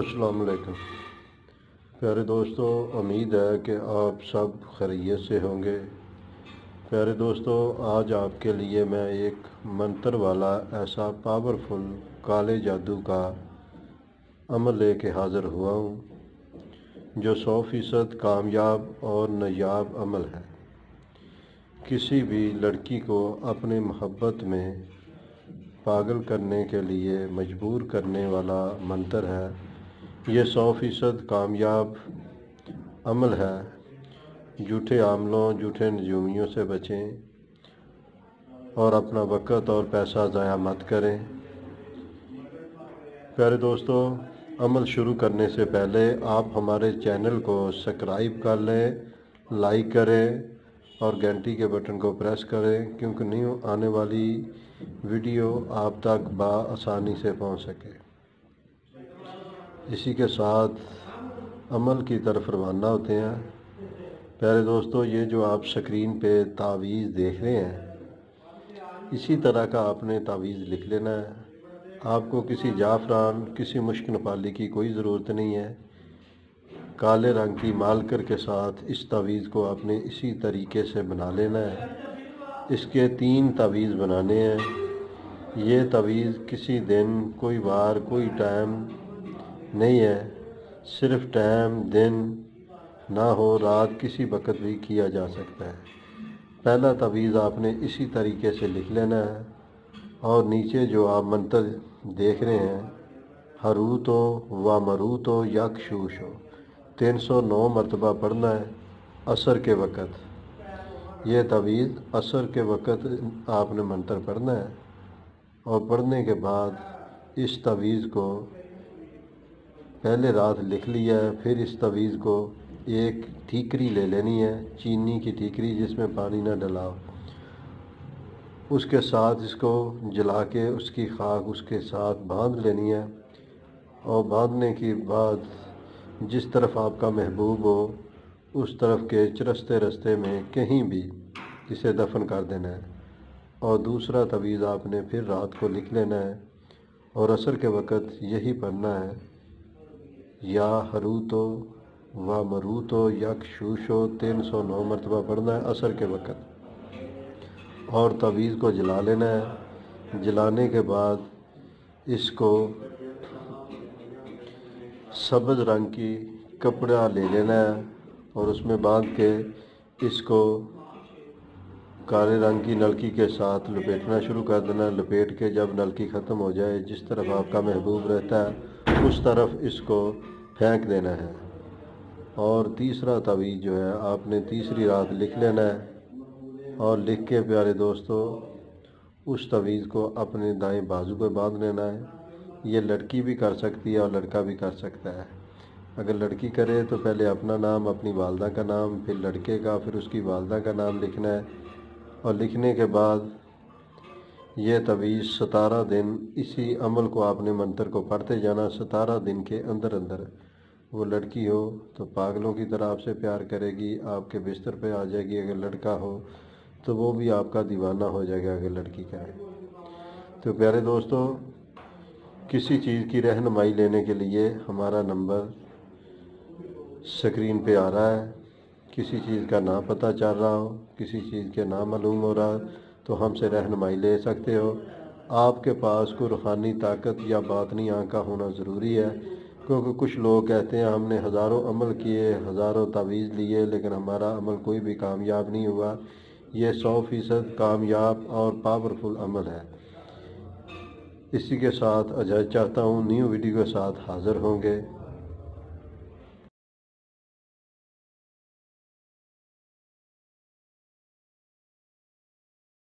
अस्सलामुअलैकुम प्यारे दोस्तों, उम्मीद है कि आप सब खैरियत से होंगे। प्यारे दोस्तों, आज आपके लिए मैं एक मंत्र वाला ऐसा पावरफुल काले जादू का अमल लेके हाज़िर हुआ हूँ जो 100% कामयाब और नायाब अमल है। किसी भी लड़की को अपने मोहब्बत में पागल करने के लिए मजबूर करने वाला मंत्र है। ये 100% कामयाब अमल है। झूठे आमलों, झूठे नजूमियों से बचें और अपना वक़्त और पैसा ज़ाया मत करें। प्यारे दोस्तों, अमल शुरू करने से पहले आप हमारे चैनल को सब्सक्राइब कर लें, लाइक करें और घंटी के बटन को प्रेस करें, क्योंकि न्यू आने वाली वीडियो आप तक बआसानी से पहुंच सके। इसी के साथ अमल की तरफ रवाना होते हैं। प्यारे दोस्तों, ये जो आप स्क्रीन पे तावीज़ देख रहे हैं, इसी तरह का आपने तावीज़ लिख लेना है। आपको किसी जाफरान, किसी मुश्क नपाली की कोई ज़रूरत नहीं है। काले रंग की मालकर के साथ इस तावीज़ को आपने इसी तरीके से बना लेना है। इसके 3 तावीज़ बनाने हैं। ये तावीज़ किसी दिन, कोई बार, कोई टाइम नहीं है, सिर्फ टाइम दिन ना हो, रात किसी वक़्त भी किया जा सकता है। पहला तावीज़ आपने इसी तरीके से लिख लेना है और नीचे जो आप मंत्र देख रहे हैं, हरूत हो व मरूत हो या क्षूष हो, 309 मरतबा पढ़ना है असर के वक़्त। यह तावीज़ असर के वक़्त आपने मंत्र पढ़ना है और पढ़ने के बाद इस तावीज़ को पहले रात लिख लिया है। फिर इस तावीज़ को एक ठीकरी ले लेनी है, चीनी की ठीकरी जिसमें पानी ना डलाओ, उसके साथ इसको जला के उसकी खाक उसके साथ बांध लेनी है। और बांधने के बाद जिस तरफ आपका महबूब हो उस तरफ के चरस्ते रस्ते में कहीं भी इसे दफन कर देना है। और दूसरा तावीज़ आपने फिर रात को लिख लेना है और असर के वक़्त यही पढ़ना है, या हरूतो व मरूतो या क्षूषो, 309 मरतबा पढ़ना है असर के वक़्त। और तावीज़ को जला लेना है। जलाने के बाद इसको सब्ज़ रंग की कपड़ा ले लेना है और उसमें बांध के इसको काले रंग की नलकी के साथ लपेटना शुरू कर देना। लपेट के जब नलकी ख़त्म हो जाए, जिस तरफ आपका महबूब रहता है उस तरफ इसको फेंक देना है। और तीसरा तावीज़ जो है आपने तीसरी रात लिख लेना है और लिख के प्यारे दोस्तों उस तावीज़ को अपने दाएं बाजू पर बांध लेना है। ये लड़की भी कर सकती है और लड़का भी कर सकता है। अगर लड़की करे तो पहले अपना नाम, अपनी वालदा का नाम, फिर लड़के का, फिर उसकी वालदा का नाम लिखना है। और लिखने के बाद यह तावीज़ 17 दिन इसी अमल को आपने मंत्र को पढ़ते जाना। 17 दिन के अंदर अंदर वो लड़की हो तो पागलों की तरह आपसे प्यार करेगी, आपके बिस्तर पे आ जाएगी। अगर लड़का हो तो वो भी आपका दीवाना हो जाएगा अगर लड़की करे तो। प्यारे दोस्तों, किसी चीज़ की रहनुमाई लेने के लिए हमारा नंबर स्क्रीन पे आ रहा है। किसी चीज़ का ना पता चल रहा हो, किसी चीज़ के ना मालूम हो रहा तो हमसे रहनुमाई ले सकते हो। आपके पास कोई रूहानी ताकत या बातनी आँखा होना ज़रूरी है, क्योंकि कुछ लोग कहते हैं हमने हज़ारों अमल किए, हज़ारों तावीज़ लिए, लेकिन हमारा अमल कोई भी कामयाब नहीं हुआ। ये 100% कामयाब और पावरफुल अमल है। इसी के साथ इजाज़त चाहता हूँ, न्यू वीडियो के साथ हाज़िर होंगे।